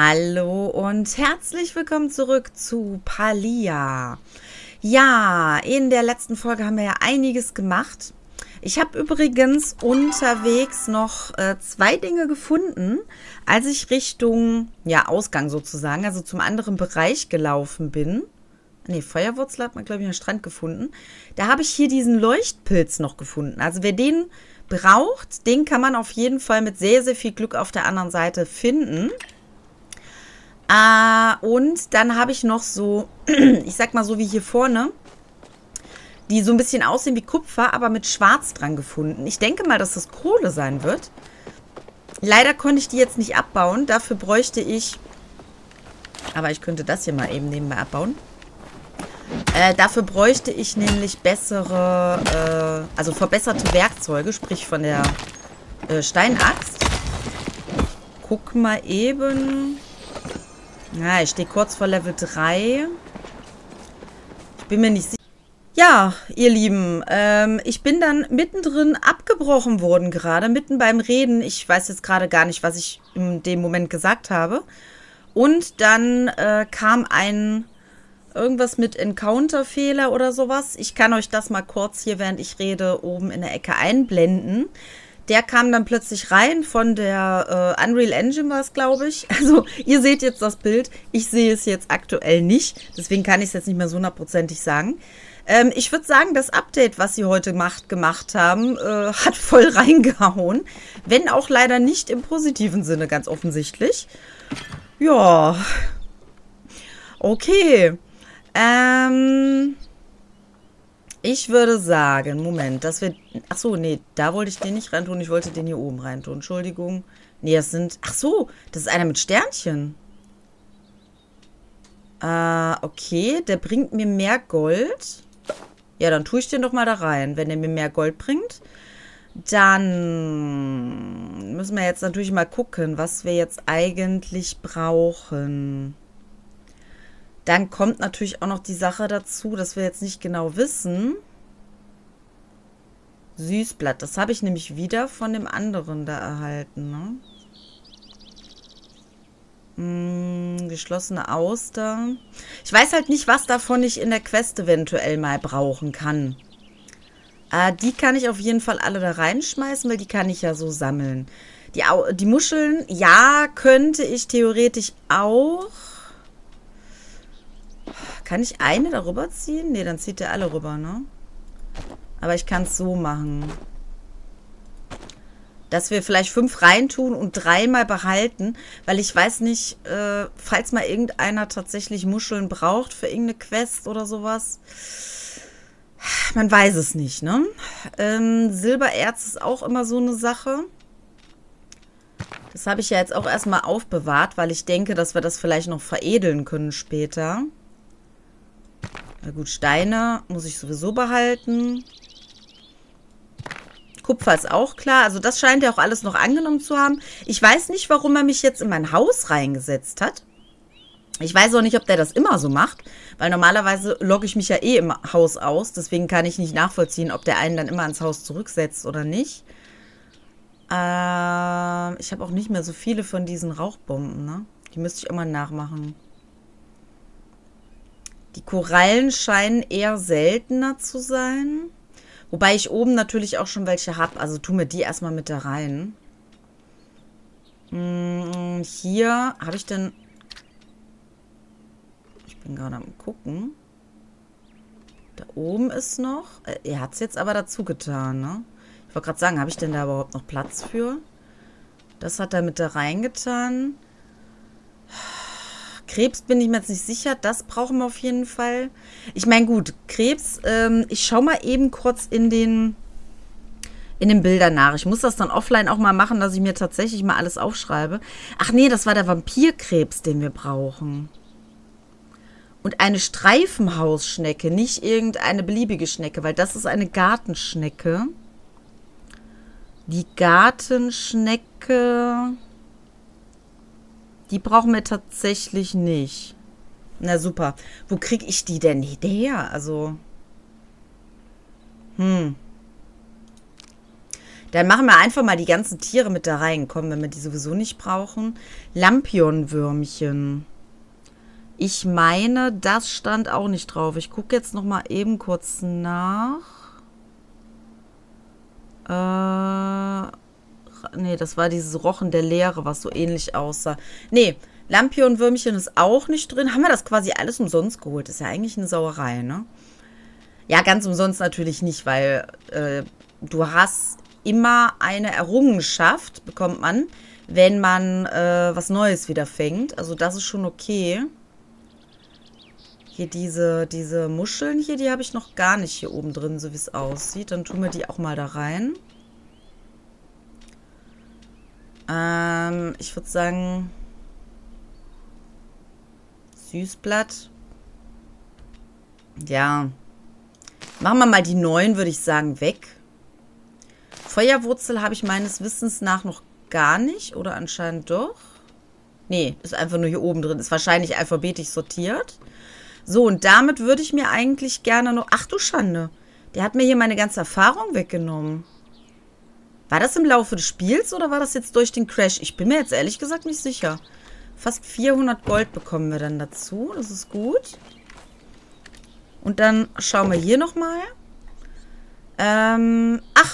Hallo und herzlich willkommen zurück zu Palia. Ja, in der letzten Folge haben wir ja einiges gemacht. Ich habe übrigens unterwegs noch zwei Dinge gefunden, als ich Richtung, ja, Ausgang sozusagen, also zum anderen Bereich gelaufen bin. Ne, Feuerwurzel hat man, glaube ich, am Strand gefunden. Da habe ich hier diesen Leuchtpilz noch gefunden. Also wer den braucht, den kann man auf jeden Fall mit sehr, sehr viel Glück auf der anderen Seite finden. Und dann habe ich noch so, ich sag mal so wie hier vorne, die so ein bisschen aussehen wie Kupfer, aber mit Schwarz dran gefunden. Ich denke mal, dass das Kohle sein wird. Leider konnte ich die jetzt nicht abbauen. Dafür bräuchte ich... Aber ich könnte das hier mal eben nebenbei abbauen. Dafür bräuchte ich nämlich bessere, also verbesserte Werkzeuge, sprich von der Steinaxt. Guck mal eben... Na, ich stehe kurz vor Level 3. Ich bin mir nicht sicher. Ja, ihr Lieben, ich bin dann mittendrin abgebrochen worden gerade, mitten beim Reden. Ich weiß jetzt gerade gar nicht, was ich in dem Moment gesagt habe. Und dann kam irgendwas mit Encounter-Fehler oder sowas. Ich kann euch das mal kurz hier, während ich rede, oben in der Ecke einblenden. Der kam dann plötzlich rein von der Unreal Engine war es, glaube ich. Also ihr seht jetzt das Bild. Ich sehe es jetzt aktuell nicht. Deswegen kann ich es jetzt nicht mehr so hundertprozentig sagen. Ich würde sagen, das Update, was sie heute gemacht haben, hat voll reingehauen. Wenn auch leider nicht im positiven Sinne, ganz offensichtlich. Ja. Okay. Ich würde sagen, Moment, dass wir... Achso, nee, da wollte ich den nicht reintun. Ich wollte den hier oben reintun. Entschuldigung. Nee, das sind... Achso, das ist einer mit Sternchen. Okay, der bringt mir mehr Gold. Ja, dann tue ich den doch mal da rein. Wenn der mir mehr Gold bringt, dann müssen wir jetzt natürlich mal gucken, was wir jetzt eigentlich brauchen. Dann kommt natürlich auch noch die Sache dazu, dass wir jetzt nicht genau wissen. Süßblatt, das habe ich nämlich wieder von dem anderen da erhalten, ne? Geschlossene Auster. Ich weiß halt nicht, was davon ich in der Quest eventuell mal brauchen kann. Die kann ich auf jeden Fall alle da reinschmeißen, weil die kann ich ja so sammeln. Die Muscheln, ja, könnte ich theoretisch auch... Kann ich eine darüber ziehen? Ne, dann zieht der alle rüber, ne? Aber ich kann es so machen. Dass wir vielleicht 5 reintun und 3 mal behalten. Weil ich weiß nicht, falls mal irgendeiner tatsächlich Muscheln braucht für irgendeine Quest oder sowas. Man weiß es nicht, ne? Silbererz ist auch immer so eine Sache. Das habe ich ja jetzt auch erstmal aufbewahrt, weil ich denke, dass wir das vielleicht noch veredeln können später. Na gut, Steine muss ich sowieso behalten. Kupfer ist auch klar. Also das scheint er auch alles noch angenommen zu haben. Ich weiß nicht, warum er mich jetzt in mein Haus reingesetzt hat. Ich weiß auch nicht, ob der das immer so macht. Weil normalerweise logge ich mich ja eh im Haus aus. Deswegen kann ich nicht nachvollziehen, ob der einen dann immer ins Haus zurücksetzt oder nicht. Ich habe auch nicht mehr so viele von diesen Rauchbomben, ne? Die müsste ich immer nachmachen. Die Korallen scheinen eher seltener zu sein. Wobei ich oben natürlich auch schon welche habe. Also tun wir die erstmal mit da rein. Hier habe ich denn... Ich bin gerade am Gucken. Da oben ist noch... Er hat es jetzt aber dazu getan, ne? Ich wollte gerade sagen, habe ich denn da überhaupt noch Platz für? Das hat er mit da reingetan. Krebs bin ich mir jetzt nicht sicher. Das brauchen wir auf jeden Fall. Ich meine, gut, Krebs, ich schaue mal eben kurz in den Bildern nach. Ich muss das dann offline auch mal machen, dass ich mir tatsächlich mal alles aufschreibe. Ach nee, das war der Vampirkrebs, den wir brauchen. Und eine Streifenhausschnecke, nicht irgendeine beliebige Schnecke, weil das ist eine Gartenschnecke. Die Gartenschnecke... Die brauchen wir tatsächlich nicht. Na super. Wo kriege ich die denn her? Also. Dann machen wir einfach mal die ganzen Tiere mit da rein. Kommen, wenn wir die sowieso nicht brauchen. Lampionwürmchen. Ich meine, das stand auch nicht drauf. Ich gucke jetzt noch mal eben kurz nach. Nee, das war dieses Rochen der Leere, was so ähnlich aussah. Nee, Lampionwürmchen ist auch nicht drin. Haben wir das quasi alles umsonst geholt? Ist ja eigentlich eine Sauerei, ne? Ja, ganz umsonst natürlich nicht, weil du hast immer eine Errungenschaft, bekommt man, wenn man was Neues wieder fängt. Also das ist schon okay. Hier diese Muscheln hier, die habe ich noch gar nicht hier oben drin, so wie es aussieht. Dann tun wir die auch mal da rein. Ich würde sagen, Süßblatt. Ja. Machen wir mal die neuen, würde ich sagen, weg. Feuerwurzel habe ich meines Wissens nach noch gar nicht. Oder anscheinend doch. Nee, ist einfach nur hier oben drin. Ist wahrscheinlich alphabetisch sortiert. So, und damit würde ich mir eigentlich gerne noch... Ach du Schande. Der hat mir hier meine ganze Erfahrung weggenommen. War das im Laufe des Spiels oder war das jetzt durch den Crash? Ich bin mir jetzt ehrlich gesagt nicht sicher. Fast 400 Gold bekommen wir dann dazu. Das ist gut. Und dann schauen wir hier nochmal. Ach,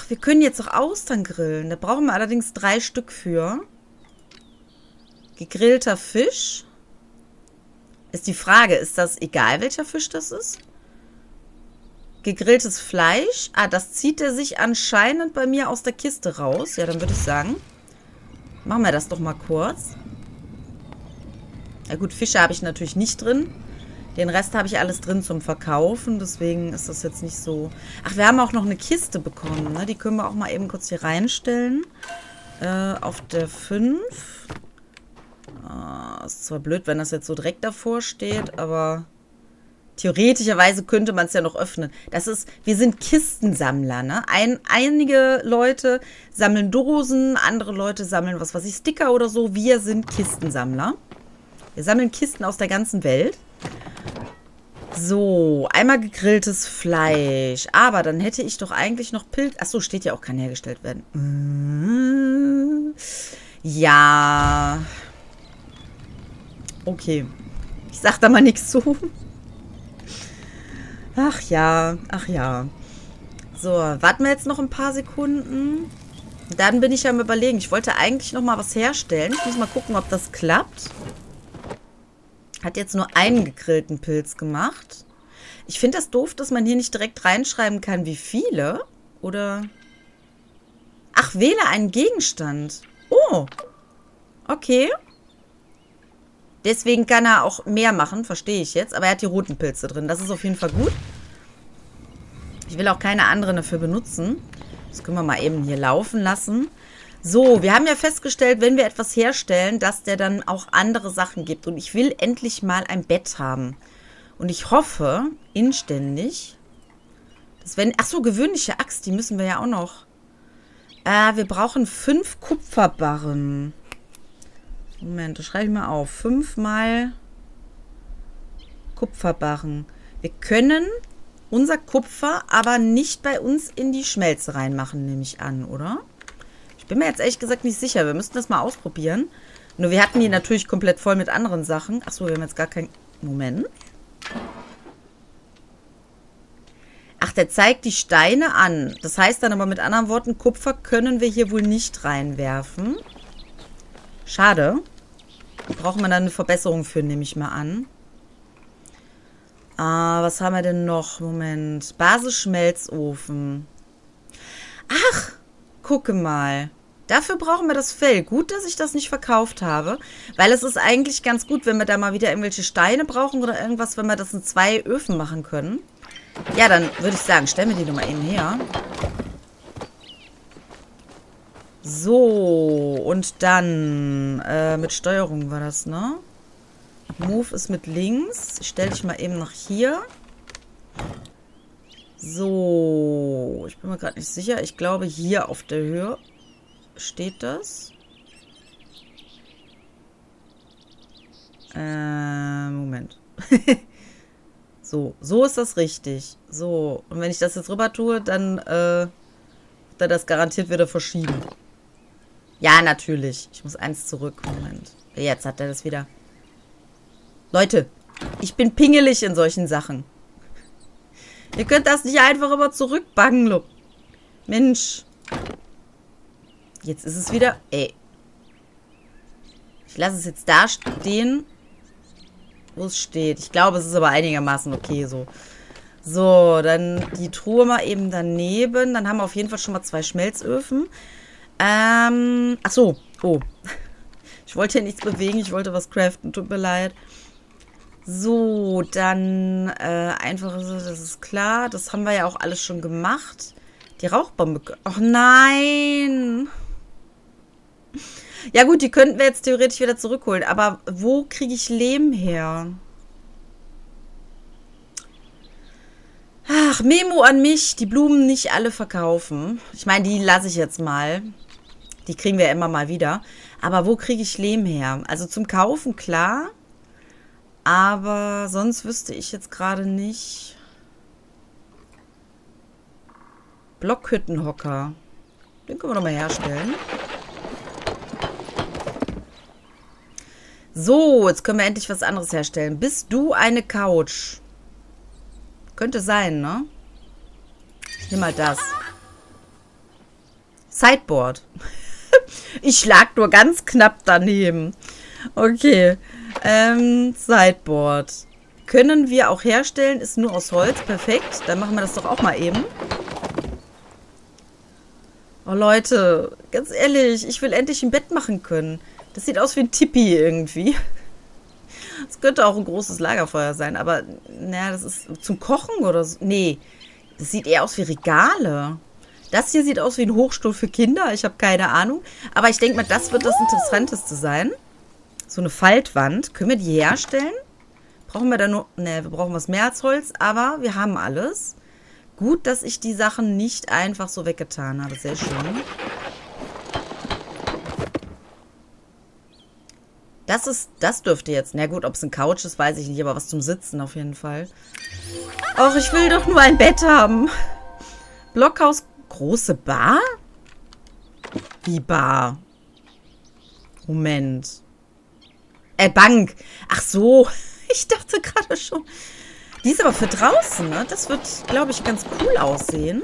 wir können jetzt auch Austern grillen. Da brauchen wir allerdings 3 Stück für. Gegrillter Fisch. Ist die Frage, ist das egal, welcher Fisch das ist? Gegrilltes Fleisch. Ah, das zieht er sich anscheinend bei mir aus der Kiste raus. Ja, dann würde ich sagen, machen wir das doch mal kurz. Na gut, Fische habe ich natürlich nicht drin. Den Rest habe ich alles drin zum Verkaufen, deswegen ist das jetzt nicht so... Ach, wir haben auch noch eine Kiste bekommen, ne? Die können wir auch mal eben kurz hier reinstellen. Auf der 5. Ist zwar blöd, wenn das jetzt so direkt davor steht, aber theoretischerweise könnte man es ja noch öffnen. Das ist... Wir sind Kistensammler, ne? Einige Leute sammeln Dosen, andere Leute sammeln, was weiß ich, Sticker oder so. Wir sind Kistensammler. Wir sammeln Kisten aus der ganzen Welt. So, einmal gegrilltes Fleisch. Aber dann hätte ich doch eigentlich noch Pilz... Achso, steht ja auch, kann hergestellt werden. Ja. Okay. Ich sag da mal nichts zu. Ach ja, ach ja. So, warten wir jetzt noch ein paar Sekunden. Dann bin ich ja am Überlegen. Ich wollte eigentlich noch mal was herstellen. Ich muss mal gucken, ob das klappt. Hat jetzt nur einen gegrillten Pilz gemacht. Ich finde das doof, dass man hier nicht direkt reinschreiben kann, wie viele. Oder... Ach, wähle einen Gegenstand. Oh. Okay. Deswegen kann er auch mehr machen, verstehe ich jetzt. Aber er hat die roten Pilze drin. Das ist auf jeden Fall gut. Ich will auch keine anderen dafür benutzen. Das können wir mal eben hier laufen lassen. So, wir haben ja festgestellt, wenn wir etwas herstellen, dass der dann auch andere Sachen gibt. Und ich will endlich mal ein Bett haben. Und ich hoffe inständig, dass wenn... Achso, gewöhnliche Axt, die müssen wir ja auch noch. Wir brauchen 5 Kupferbarren. Moment, das schreibe ich mal auf. 5 mal Kupferbarren. Wir können unser Kupfer aber nicht bei uns in die Schmelze reinmachen, nehme ich an, oder? Ich bin mir jetzt ehrlich gesagt nicht sicher. Wir müssten das mal ausprobieren. Nur wir hatten die natürlich komplett voll mit anderen Sachen. Achso, wir haben jetzt gar keinen... Moment. Ach, der zeigt die Steine an. Das heißt dann aber mit anderen Worten, Kupfer können wir hier wohl nicht reinwerfen. Schade. Da brauchen wir dann eine Verbesserung für, nehme ich mal an. Ah, was haben wir denn noch? Moment. Basisschmelzofen. Ach! Gucke mal. Dafür brauchen wir das Fell. Gut, dass ich das nicht verkauft habe. Weil es ist eigentlich ganz gut, wenn wir da mal wieder irgendwelche Steine brauchen oder irgendwas, wenn wir das in 2 Öfen machen können. Ja, dann würde ich sagen, stellen wir die nochmal eben her. So, und dann mit Steuerung war das, ne? Move ist mit links. Ich stelle dich mal eben nach hier. So, ich bin mir gerade nicht sicher. Ich glaube, hier auf der Höhe steht das. Moment. So ist das richtig. So, und wenn ich das jetzt rüber tue, dann er das garantiert wieder verschieben. Ja, natürlich. Ich muss eins zurück. Moment. Jetzt hat er das wieder. Leute, ich bin pingelig in solchen Sachen. Ihr könnt das nicht einfach immer zurückbuggen. Mensch. Jetzt ist es wieder... Ey. Ich lasse es jetzt da stehen, wo es steht. Ich glaube, es ist aber einigermaßen okay so. So, dann die Truhe mal eben daneben. Dann haben wir auf jeden Fall schon mal 2 Schmelzöfen. Ach so. Oh. Ich wollte hier nichts bewegen. Ich wollte was craften. Tut mir leid. So, dann einfach, das ist klar. Das haben wir ja auch alles schon gemacht. Die Rauchbombe. Och nein! Ja gut, die könnten wir jetzt theoretisch wieder zurückholen. Aber wo kriege ich Lehm her? Ach, Memo an mich. Die Blumen nicht alle verkaufen. Ich meine, die lasse ich jetzt mal. Die kriegen wir immer mal wieder. Aber wo kriege ich Lehm her? Also zum Kaufen, klar. Aber sonst wüsste ich jetzt gerade nicht. Blockhüttenhocker. Den können wir doch mal herstellen. So, jetzt können wir endlich was anderes herstellen. Bist du eine Couch? Könnte sein, ne? Nimm mal das. Sideboard. Ich schlag nur ganz knapp daneben. Okay. Sideboard. Können wir auch herstellen. Ist nur aus Holz. Perfekt. Dann machen wir das doch auch mal eben. Oh, Leute. Ganz ehrlich. Ich will endlich ein Bett machen können. Das sieht aus wie ein Tipi irgendwie. Das könnte auch ein großes Lagerfeuer sein, aber naja, das ist zum Kochen oder so. Nee, das sieht eher aus wie Regale. Das hier sieht aus wie ein Hochstuhl für Kinder. Ich habe keine Ahnung. Aber ich denke mal, das wird das Interessanteste sein. So eine Faltwand. Können wir die herstellen? Brauchen wir da nur... Ne, wir brauchen was mehr als Holz, aber wir haben alles. Gut, dass ich die Sachen nicht einfach so weggetan habe. Sehr schön. Das dürfte jetzt... Na gut, ob es ein Couch ist, weiß ich nicht, aber was zum Sitzen auf jeden Fall. Och, ich will doch nur ein Bett haben. Blockhaus, große Bar? Die Bar. Moment. Bank. Ach so, ich dachte gerade schon. Die ist aber für draußen, ne? Das wird, glaube ich, ganz cool aussehen.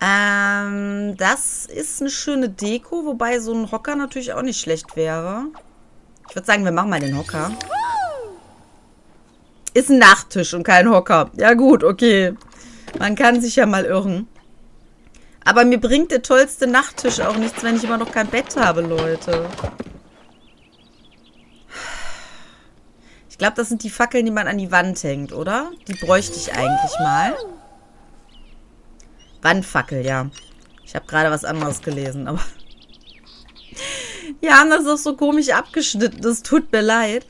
Das ist eine schöne Deko, wobei so ein Hocker natürlich auch nicht schlecht wäre. Ich würde sagen, wir machen mal den Hocker. Ist ein Nachttisch und kein Hocker. Ja gut, okay. Man kann sich ja mal irren. Aber mir bringt der tollste Nachttisch auch nichts, wenn ich immer noch kein Bett habe, Leute. Ich glaube, das sind die Fackeln, die man an die Wand hängt, oder? Die bräuchte ich eigentlich mal. Wandfackel, ja. Ich habe gerade was anderes gelesen, aber... Die haben das doch so komisch abgeschnitten. Das tut mir leid.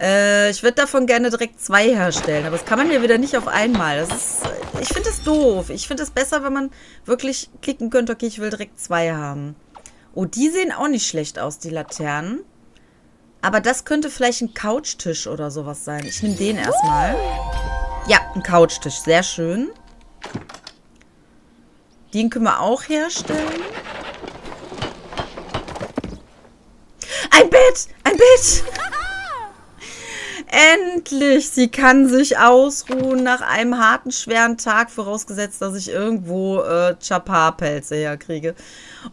Ich würde davon gerne direkt 2 herstellen. Aber das kann man ja wieder nicht auf einmal. Das ist, ich finde das doof. Ich finde es besser, wenn man wirklich klicken könnte. Okay, ich will direkt 2 haben. Oh, die sehen auch nicht schlecht aus, die Laternen. Aber das könnte vielleicht ein Couchtisch oder sowas sein. Ich nehme den erstmal. Ja, ein Couchtisch. Sehr schön. Den können wir auch herstellen. Ein Bett! Ein Bett! Endlich! Sie kann sich ausruhen nach einem harten, schweren Tag, vorausgesetzt, dass ich irgendwo Chapar-Pelze herkriege.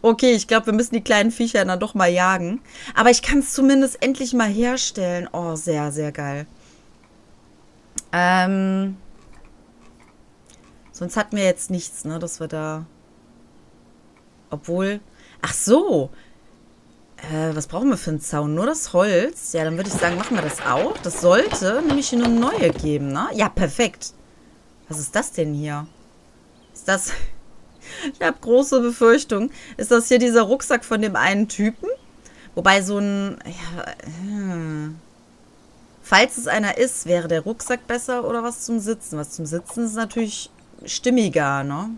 Okay, ich glaube, wir müssen die kleinen Viecher dann doch mal jagen. Aber ich kann es zumindest endlich mal herstellen. Oh, sehr, sehr geil. Sonst hatten wir jetzt nichts, ne, dass wir da... Obwohl... Ach so! Was brauchen wir für einen Zaun? Nur das Holz? Ja, dann würde ich sagen, machen wir das auch. Das sollte nämlich nur eine neue geben, ne? Ja, perfekt. Was ist das denn hier? Ist das... Ich habe große Befürchtung. Ist das hier dieser Rucksack von dem einen Typen? Wobei so ein... Ja, falls es einer ist, wäre der Rucksack besser oder was zum Sitzen? Was zum Sitzen ist natürlich... stimmiger, ne?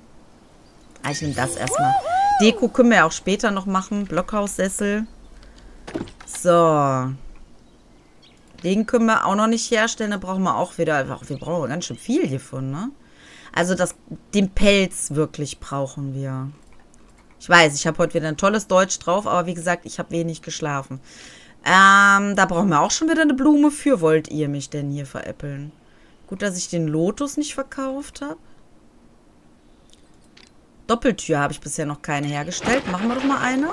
Ah, ich nehme das erstmal. Deko können wir ja auch später noch machen. Blockhaussessel. So. Den können wir auch noch nicht herstellen. Da brauchen wir auch wieder... Wir brauchen ganz schön viel hiervon, ne? Also den Pelz wirklich brauchen wir. Ich weiß, ich habe heute wieder ein tolles Deutsch drauf, aber wie gesagt, ich habe wenig geschlafen. Da brauchen wir auch schon wieder eine Blume für. Wollt ihr mich denn hier veräppeln? Gut, dass ich den Lotus nicht verkauft habe. Doppeltür habe ich bisher noch keine hergestellt. Machen wir doch mal eine.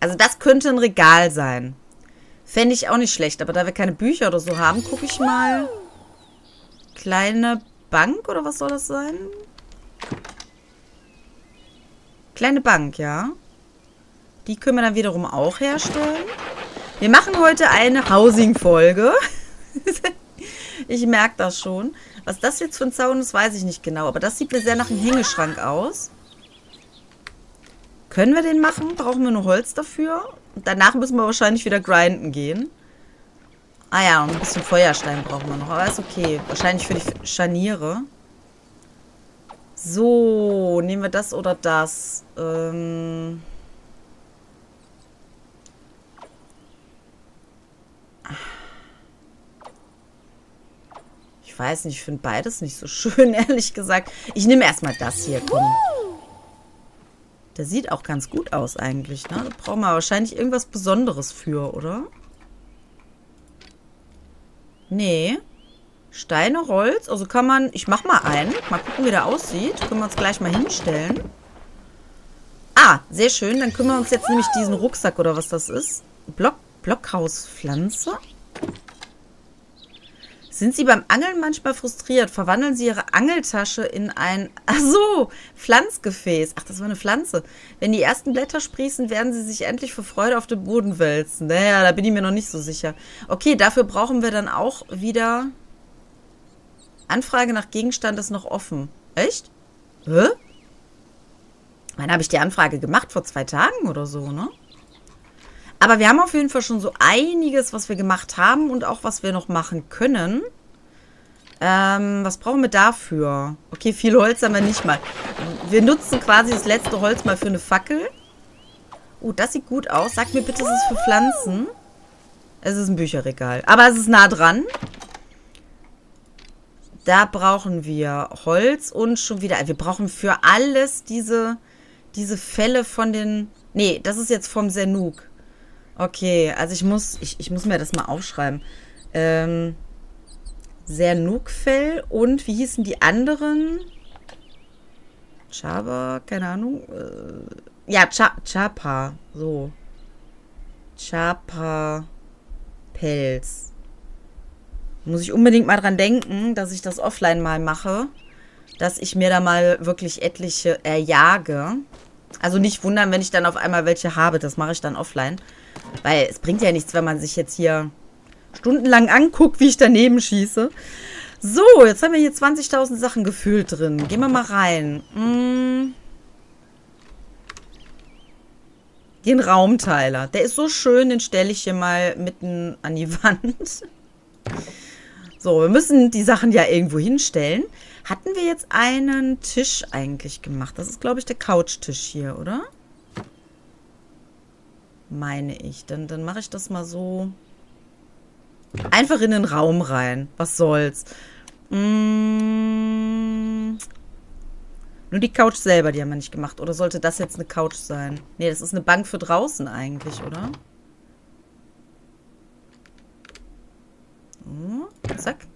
Also das könnte ein Regal sein. Fände ich auch nicht schlecht. Aber da wir keine Bücher oder so haben, gucke ich mal. Kleine Bank oder was soll das sein? Kleine Bank, ja. Die können wir dann wiederum auch herstellen. Wir machen heute eine Housing-Folge. Ich merke das schon. Was das jetzt für ein Zaun ist, weiß ich nicht genau. Aber das sieht mir sehr nach einem Hängeschrank aus. Können wir den machen? Brauchen wir nur Holz dafür? Danach müssen wir wahrscheinlich wieder grinden gehen. Ah ja, und ein bisschen Feuerstein brauchen wir noch. Aber ist okay. Wahrscheinlich für die Scharniere. So, nehmen wir das oder das. Ich weiß nicht, ich finde beides nicht so schön, ehrlich gesagt. Ich nehme erstmal das hier, komm. Der sieht auch ganz gut aus eigentlich, ne? Da brauchen wir wahrscheinlich irgendwas Besonderes für, oder? Nee. Steine, Holz. Also kann man... Ich mach mal einen. Mal gucken, wie der aussieht. Können wir uns gleich mal hinstellen. Ah, sehr schön. Dann können wir uns jetzt nämlich diesen Rucksack oder was das ist. Blockhauspflanze. Sind Sie beim Angeln manchmal frustriert? Verwandeln Sie Ihre Angeltasche in ein... Ach so, Pflanzgefäß. Ach, das war eine Pflanze. Wenn die ersten Blätter sprießen, werden sie sich endlich vor Freude auf den Boden wälzen. Naja, da bin ich mir noch nicht so sicher. Okay, dafür brauchen wir dann auch wieder... Anfrage nach Gegenstand ist noch offen. Echt? Hä? Wann habe ich die Anfrage gemacht? Vor 2 Tagen oder so, ne? Aber wir haben auf jeden Fall schon so einiges, was wir gemacht haben und auch was wir noch machen können. Was brauchen wir dafür? Okay, viel Holz haben wir nicht mal. Wir nutzen quasi das letzte Holz mal für eine Fackel. Oh, das sieht gut aus. Sag mir bitte, es ist für Pflanzen. Es ist ein Bücherregal. Aber es ist nah dran. Da brauchen wir Holz und schon wieder... Wir brauchen für alles diese Fälle von den... Nee, das ist jetzt vom Senuk. Okay, also ich muss mir das mal aufschreiben. Senuk-Fell und wie hießen die anderen? Chaba, keine Ahnung. Ja, Chapa. So. Chapa-Pelz. Muss ich unbedingt mal dran denken, dass ich das offline mal mache. Dass ich mir da mal wirklich etliche erjage. Also nicht wundern, wenn ich dann auf einmal welche habe. Das mache ich dann offline. Weil es bringt ja nichts, wenn man sich jetzt hier stundenlang anguckt, wie ich daneben schieße. So, jetzt haben wir hier 20.000 Sachen gefühlt drin. Gehen wir mal rein. Den Raumteiler. Der ist so schön, den stelle ich hier mal mitten an die Wand. So, wir müssen die Sachen ja irgendwo hinstellen. Hatten wir jetzt einen Tisch eigentlich gemacht? Das ist, glaube ich, der Couchtisch hier, oder? Meine ich. Dann mache ich das mal so einfach in den Raum rein. Was soll's? Nur die Couch selber, die haben wir nicht gemacht. Oder sollte das jetzt eine Couch sein? Nee, das ist eine Bank für draußen eigentlich, oder? Zack.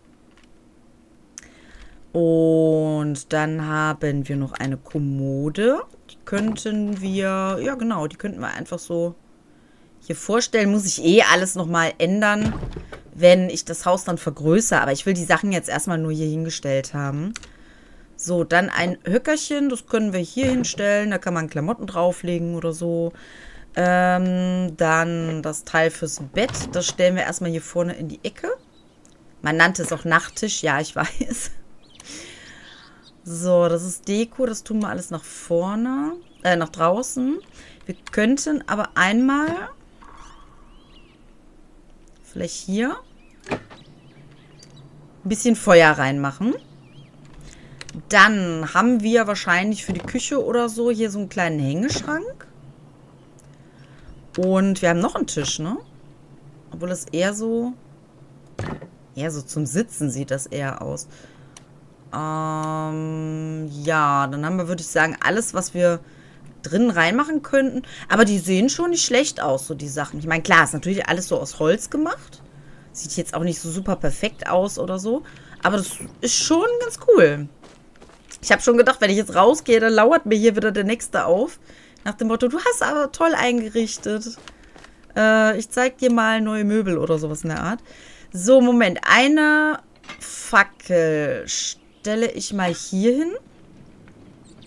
Und dann haben wir noch eine Kommode. Die könnten wir... Ja, genau. Die könnten wir einfach so hier vorstellen. Muss ich eh alles nochmal ändern, wenn ich das Haus dann vergrößere. Aber ich will die Sachen jetzt erstmal nur hier hingestellt haben. So, dann ein Höckerchen. Das können wir hier hinstellen. Da kann man Klamotten drauflegen oder so. Dann das Teil fürs Bett. Das stellen wir erstmal hier vorne in die Ecke. Man nannte es auch Nachttisch. Ja, ich weiß. So, das ist Deko. Das tun wir alles nach vorne. Nach draußen. Wir könnten aber einmal... Vielleicht hier... ein bisschen Feuer reinmachen. Dann haben wir wahrscheinlich für die Küche oder so hier so einen kleinen Hängeschrank. Und wir haben noch einen Tisch, ne? Obwohl es eher so zum Sitzen sieht das eher aus. Ja, dann haben wir, würde ich sagen, alles, was wir drinnen reinmachen könnten. Aber die sehen schon nicht schlecht aus, so die Sachen. Ich meine, klar, ist natürlich alles so aus Holz gemacht. Sieht jetzt auch nicht so super perfekt aus oder so. Aber das ist schon ganz cool. Ich habe schon gedacht, wenn ich jetzt rausgehe, dann lauert mir hier wieder der Nächste auf. Nach dem Motto, du hast aber toll eingerichtet. Ich zeig dir mal neue Möbel oder sowas in der Art. So, Moment. Eine Fackel stelle ich mal hier hin.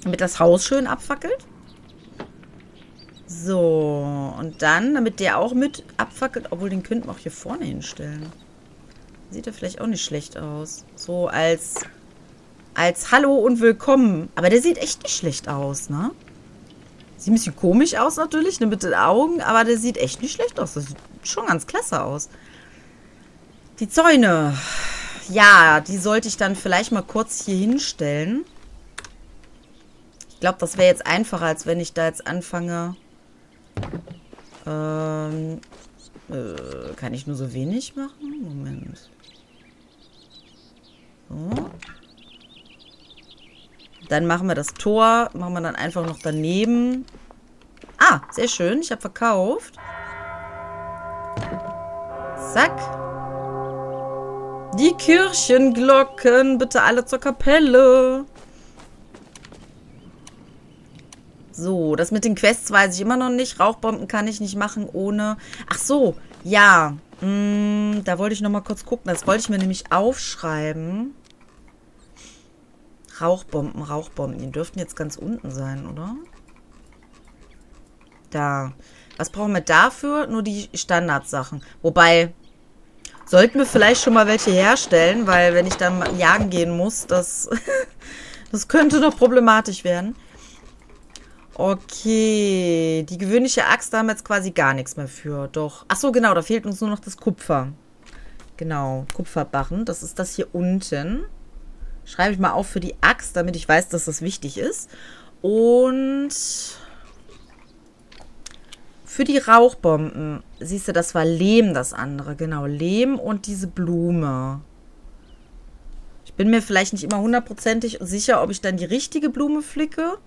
Damit das Haus schön abfackelt. So, und dann, damit der auch mit abfackelt, obwohl den könnten wir auch hier vorne hinstellen. Sieht er vielleicht auch nicht schlecht aus. So als Hallo und Willkommen. Aber der sieht echt nicht schlecht aus, ne? Sieht ein bisschen komisch aus natürlich, ne, mit den Augen, aber der sieht echt nicht schlecht aus. Das sieht schon ganz klasse aus. Die Zäune. Ja, die sollte ich dann vielleicht mal kurz hier hinstellen. Ich glaube, das wäre jetzt einfacher, als wenn ich da jetzt anfange. Kann ich nur so wenig machen? Moment. So. Dann machen wir das Tor. Machen wir dann einfach noch daneben. Ah, sehr schön. Ich habe verkauft. Zack. Die Kirchenglocken. Bitte alle zur Kapelle. So, das mit den Quests weiß ich immer noch nicht. Rauchbomben kann ich nicht machen ohne... Ach so, ja. Da wollte ich nochmal kurz gucken. Das wollte ich mir nämlich aufschreiben. Rauchbomben. Die dürften jetzt ganz unten sein, oder? Da. Was brauchen wir dafür? Nur die Standardsachen. Wobei, sollten wir vielleicht schon mal welche herstellen, weil wenn ich dann jagen gehen muss, das könnte doch problematisch werden. Okay, die gewöhnliche Axt, da haben wir jetzt quasi gar nichts mehr für. Doch, ach so, genau, da fehlt uns nur noch das Kupfer. Genau, Kupferbarren, das ist das hier unten. Schreibe ich mal auf für die Axt, damit ich weiß, dass das wichtig ist. Und für die Rauchbomben, siehst du, das war Lehm, das andere. Genau, Lehm und diese Blume. Ich bin mir vielleicht nicht immer hundertprozentig sicher, ob ich dann die richtige Blume flicke.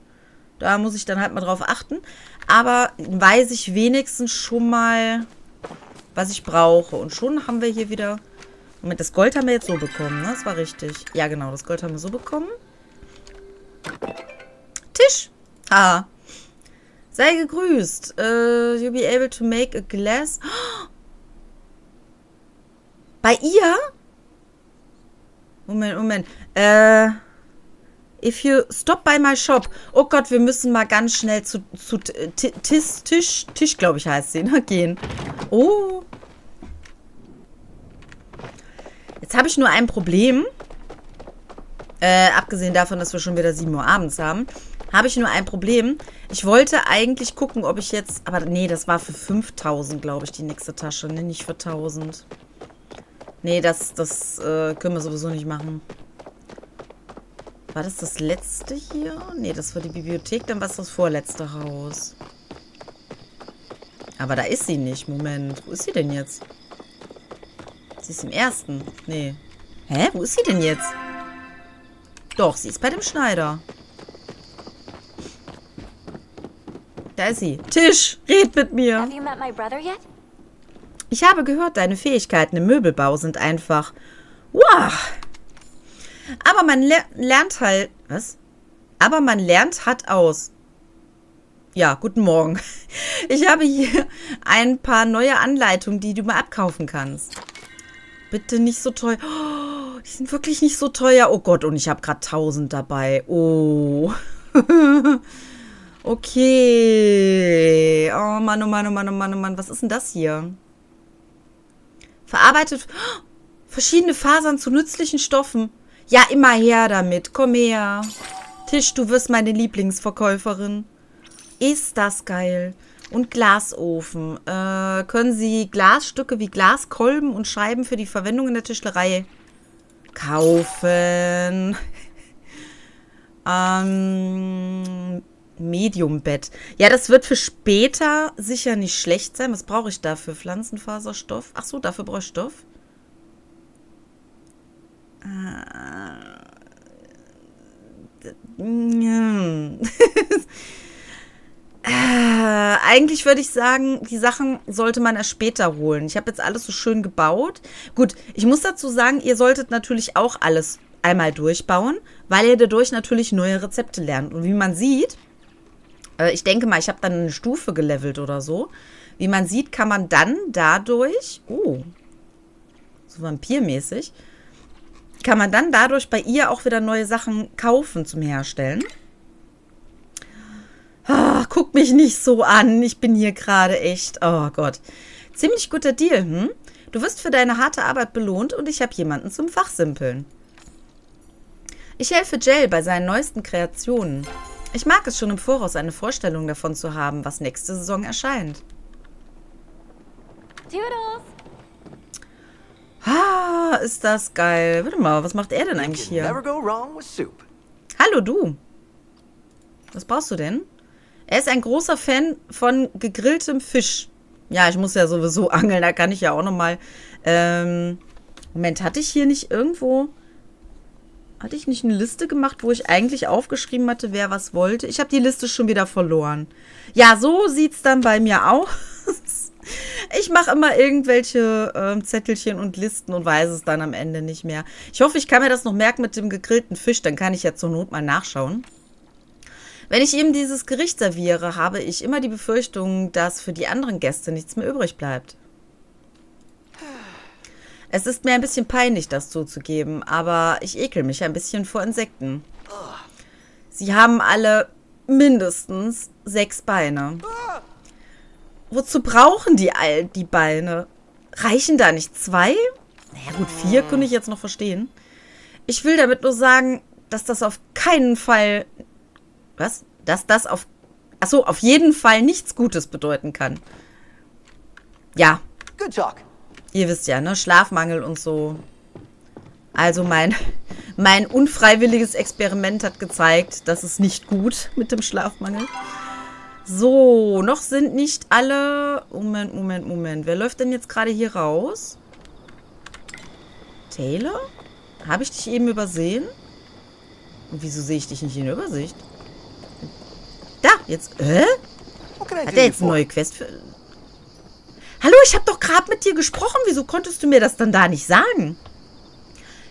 Da muss ich dann halt mal drauf achten. Aber weiß ich wenigstens schon mal, was ich brauche. Und schon haben wir hier wieder... Moment, das Gold haben wir jetzt so bekommen, ne? Das war richtig. Ja, genau, das Gold haben wir so bekommen. Tisch. Haha. Sei gegrüßt. You'll be able to make a glass... Oh! Bei ihr? Moment. If you stop by my shop. Oh Gott, wir müssen mal ganz schnell zu Tisch, glaube ich, heißt sie, ne? Gehen. Oh. Jetzt habe ich nur ein Problem. Abgesehen davon, dass wir schon wieder 7 Uhr abends haben. Habe ich nur ein Problem. Ich wollte eigentlich gucken, ob ich jetzt... Aber nee, das war für 5.000, glaube ich, die nächste Tasche. Ne? Nicht für 1.000. Nee, das können wir sowieso nicht machen. War das letzte hier? Ne, das war die Bibliothek, dann war es das vorletzte Haus. Aber da ist sie nicht. Moment, wo ist sie denn jetzt? Sie ist im ersten. Nee. Hä, wo ist sie denn jetzt? Doch, sie ist bei dem Schneider. Da ist sie. Tisch, red mit mir. Ich habe gehört, deine Fähigkeiten im Möbelbau sind einfach... Wow! Aber man lernt halt... Was? Aber man lernt hat aus. Ja, guten Morgen. Ich habe hier ein paar neue Anleitungen, die du mal abkaufen kannst. Bitte nicht so teuer. Oh, die sind wirklich nicht so teuer. Oh Gott, und ich habe gerade 1.000 dabei. Oh. Okay. Oh Mann, oh Mann, oh Mann, oh Mann, oh Mann. Was ist denn das hier? Verarbeitet... Oh, verschiedene Fasern zu nützlichen Stoffen. Ja, immer her damit. Komm her. Tisch, du wirst meine Lieblingsverkäuferin. Ist das geil. Und Glasofen. Können Sie Glasstücke wie Glaskolben und Scheiben für die Verwendung in der Tischlerei kaufen? Medium-Bett. Ja, das wird für später sicher nicht schlecht sein. Was brauche ich dafür? Pflanzenfaserstoff? Ach so, dafür brauche ich Stoff. Eigentlich würde ich sagen, die Sachen sollte man erst später holen. Ich habe jetzt alles so schön gebaut. Gut, ich muss dazu sagen, ihr solltet natürlich auch alles einmal durchbauen, weil ihr dadurch natürlich neue Rezepte lernt. Und wie man sieht, ich denke mal, ich habe dann eine Stufe gelevelt oder so. Wie man sieht, kann man dann dadurch, so vampirmäßig, kann man dann dadurch bei ihr auch wieder neue Sachen kaufen zum Herstellen. Oh, guck mich nicht so an. Ich bin hier gerade echt, oh Gott. Ziemlich guter Deal, hm? Du wirst für deine harte Arbeit belohnt und ich habe jemanden zum Fachsimpeln. Ich helfe Jell bei seinen neuesten Kreationen. Ich mag es schon im Voraus, eine Vorstellung davon zu haben, was nächste Saison erscheint. Toodles! Ah, ist das geil. Warte mal, was macht er denn eigentlich hier? Hallo, du. Was brauchst du denn? Er ist ein großer Fan von gegrilltem Fisch. Ja, ich muss ja sowieso angeln. Da kann ich ja auch nochmal... Moment, hatte ich hier nicht irgendwo... Hatte ich nicht eine Liste gemacht, wo ich eigentlich aufgeschrieben hatte, wer was wollte? Ich habe die Liste schon wieder verloren. Ja, so sieht es dann bei mir aus. Ich mache immer irgendwelche Zettelchen und Listen und weiß es dann am Ende nicht mehr. Ich hoffe, ich kann mir das noch merken mit dem gegrillten Fisch. Dann kann ich ja zur Not mal nachschauen. Wenn ich eben dieses Gericht serviere, habe ich immer die Befürchtung, dass für die anderen Gäste nichts mehr übrig bleibt. Es ist mir ein bisschen peinlich, das zuzugeben, aber ich ekel mich ein bisschen vor Insekten. Sie haben alle mindestens 6 Beine. Wozu brauchen die all die Beine? Reichen da nicht 2? Naja gut, 4 könnte ich jetzt noch verstehen. Ich will damit nur sagen, dass das auf keinen Fall... Was? Dass das auf... Achso, auf jeden Fall nichts Gutes bedeuten kann. Ja. Good talk. Ihr wisst ja, ne? Schlafmangel und so. Also mein unfreiwilliges Experiment hat gezeigt, das ist nicht gut mit dem Schlafmangel. So, noch sind nicht alle... Moment. Wer läuft denn jetzt gerade hier raus? Taylor? Habe ich dich eben übersehen? Und wieso sehe ich dich nicht in der Übersicht? Da, jetzt... Hat der jetzt eine neue Quest für... Hallo, ich habe doch gerade mit dir gesprochen. Wieso konntest du mir das dann da nicht sagen?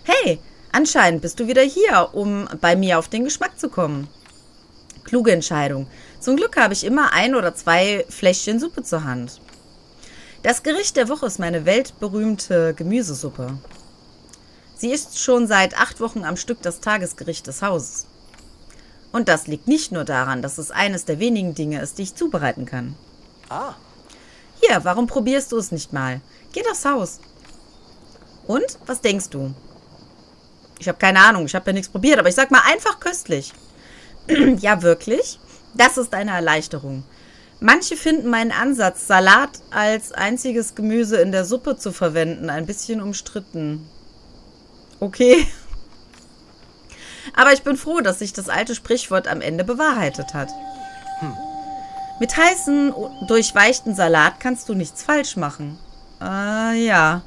Hey, anscheinend bist du wieder hier, um bei mir auf den Geschmack zu kommen. Kluge Entscheidung. Zum Glück habe ich immer 1 oder 2 Fläschchen Suppe zur Hand. Das Gericht der Woche ist meine weltberühmte Gemüsesuppe. Sie ist schon seit 8 Wochen am Stück das Tagesgericht des Hauses. Und das liegt nicht nur daran, dass es eines der wenigen Dinge ist, die ich zubereiten kann. Ah. Hier, warum probierst du es nicht mal? Geh aufs Haus. Und? Was denkst du? Ich habe keine Ahnung, ich habe ja nichts probiert, aber ich sag mal einfach köstlich. Ja, wirklich? Das ist eine Erleichterung. Manche finden meinen Ansatz, Salat als einziges Gemüse in der Suppe zu verwenden, ein bisschen umstritten. Okay. Aber ich bin froh, dass sich das alte Sprichwort am Ende bewahrheitet hat. Mit heißen, durchweichten Salat kannst du nichts falsch machen. Ja.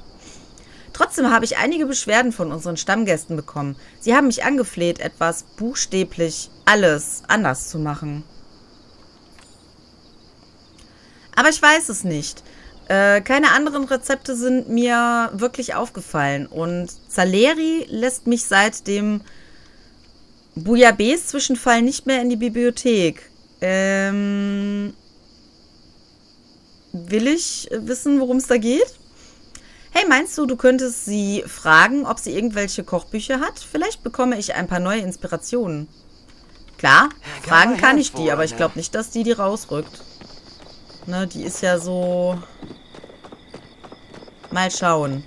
Trotzdem habe ich einige Beschwerden von unseren Stammgästen bekommen. Sie haben mich angefleht, etwas buchstäblich alles anders zu machen. Aber ich weiß es nicht. Keine anderen Rezepte sind mir wirklich aufgefallen. Und Zaleri lässt mich seit dem Bouillabaisse-Zwischenfall nicht mehr in die Bibliothek. Will ich wissen, worum es da geht? Hey, meinst du, du könntest sie fragen, ob sie irgendwelche Kochbücher hat? Vielleicht bekomme ich ein paar neue Inspirationen. Klar, fragen kann ich die, aber ich glaube nicht, dass die rausrückt. Ne, die ist ja so... Mal schauen.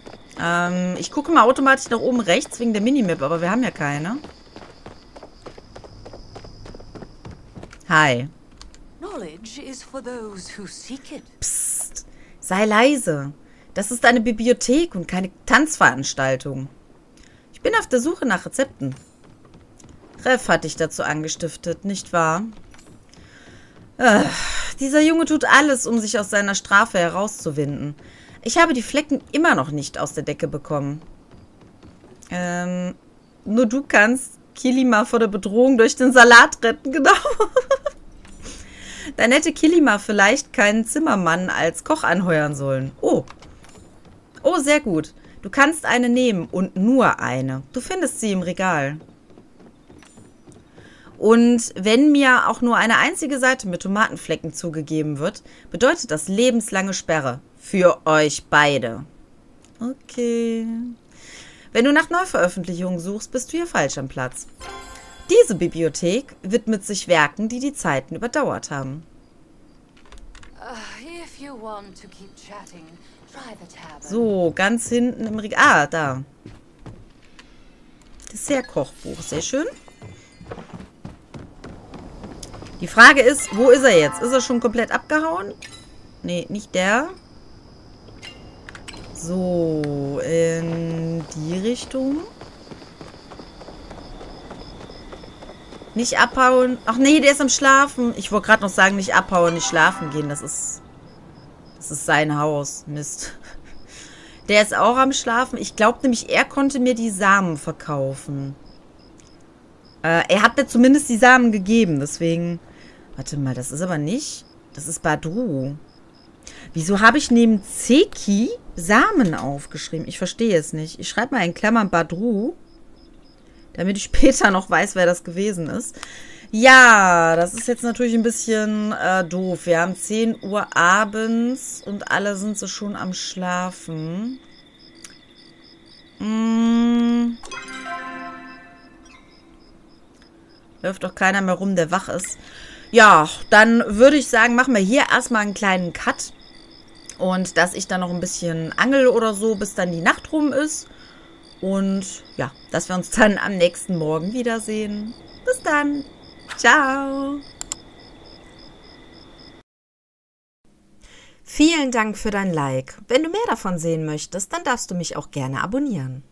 Ich gucke mal automatisch nach oben rechts wegen der Minimap, aber wir haben ja keine. Hi. Psst, sei leise. Das ist eine Bibliothek und keine Tanzveranstaltung. Ich bin auf der Suche nach Rezepten. Ref hat dich dazu angestiftet, nicht wahr? Dieser Junge tut alles, um sich aus seiner Strafe herauszuwinden. Ich habe die Flecken immer noch nicht aus der Decke bekommen. Nur du kannst Kilima vor der Bedrohung durch den Salat retten, genau. Dann hätte Kilima vielleicht keinen Zimmermann als Koch anheuern sollen. Oh. Oh, sehr gut. Du kannst eine nehmen und nur eine. Du findest sie im Regal. Und wenn mir auch nur eine einzige Seite mit Tomatenflecken zugegeben wird, bedeutet das lebenslange Sperre. Für euch beide. Okay. Wenn du nach Neuveröffentlichungen suchst, bist du hier falsch am Platz. Diese Bibliothek widmet sich Werken, die die Zeiten überdauert haben. So, ganz hinten im Regal. Ah, da. Dessert-Kochbuch. Sehr schön. Die Frage ist, wo ist er jetzt? Ist er schon komplett abgehauen? Nee, nicht der. So, in die Richtung. Nicht abhauen. Ach nee, der ist am Schlafen. Ich wollte gerade noch sagen, nicht abhauen, nicht schlafen gehen. Das ist sein Haus. Mist. Der ist auch am Schlafen. Ich glaube nämlich, er konnte mir die Samen verkaufen. Er hat mir zumindest die Samen gegeben, deswegen... Warte mal, das ist aber nicht... Das ist Badru. Wieso habe ich neben Zeki Samen aufgeschrieben? Ich verstehe es nicht. Ich schreibe mal in Klammern Badru, damit ich später noch weiß, wer das gewesen ist. Ja, das ist jetzt natürlich ein bisschen doof. Wir haben 10 Uhr abends und alle sind so schon am Schlafen. Läuft doch keiner mehr rum, der wach ist. Ja, dann würde ich sagen, machen wir hier erstmal einen kleinen Cut. Und dass ich dann noch ein bisschen angel oder so, bis dann die Nacht rum ist. Und ja, dass wir uns dann am nächsten Morgen wiedersehen. Bis dann. Ciao. Vielen Dank für dein Like. Wenn du mehr davon sehen möchtest, dann darfst du mich auch gerne abonnieren.